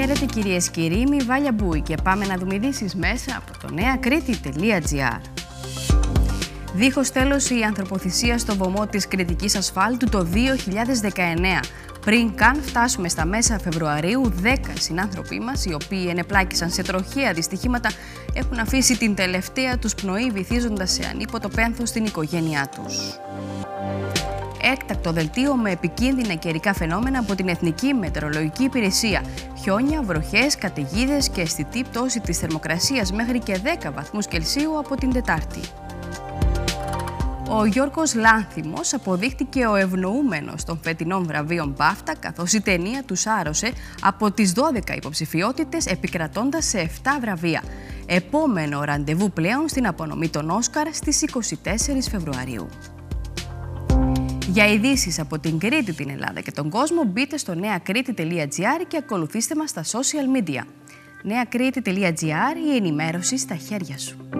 Χαίρετε κυρίες και κύριοι, είμαι η Βάλια Μπούη και πάμε να δούμε ειδήσεις μέσα από το neakriti.gr. Δίχως τέλος η ανθρωποθυσία στο βωμό της κρητικής ασφάλτου το 2019. Πριν καν φτάσουμε στα μέσα Φεβρουαρίου, 10 συνάνθρωποι μας, οι οποίοι ενεπλάκησαν σε τροχαία δυστυχήματα, έχουν αφήσει την τελευταία τους πνοή βυθίζοντας σε ανίποτο πένθος στην οικογένειά τους. Έκτακτο δελτίο με επικίνδυνα καιρικά φαινόμενα από την Εθνική Μετεωρολογική Υπηρεσία. Χιόνια, βροχές, καταιγίδες και αισθητή πτώση της θερμοκρασίας μέχρι και 10 βαθμούς Κελσίου από την Τετάρτη. Ο Γιώργος Λάνθιμος αποδείχτηκε ο ευνοούμενος των φετινών βραβείων BAFTA, καθώς η ταινία του σάρωσε από τις 12 υποψηφιότητες, επικρατώντας σε 7 βραβεία. Επόμενο ραντεβού πλέον στην απονομή των Όσκαρ στις 24 Φεβρουαρίου. Για ειδήσεις από την Κρήτη, την Ελλάδα και τον κόσμο, μπείτε στο neakriti.gr και ακολουθήστε μας στα social media. neakriti.gr, η ενημέρωση στα χέρια σου.